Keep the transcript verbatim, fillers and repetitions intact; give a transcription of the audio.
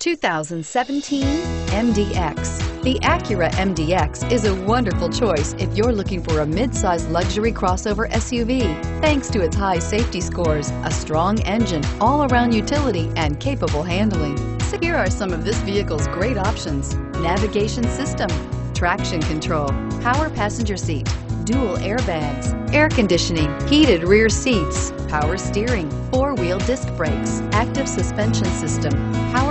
two thousand seventeen M D X. The Acura M D X is a wonderful choice if you're looking for a mid-size luxury crossover S U V. Thanks to its high safety scores, a strong engine, all-around utility, and capable handling. So here are some of this vehicle's great options: navigation system, traction control, power passenger seat, dual airbags, air conditioning, heated rear seats, power steering, four-wheel disc brakes, active suspension system, power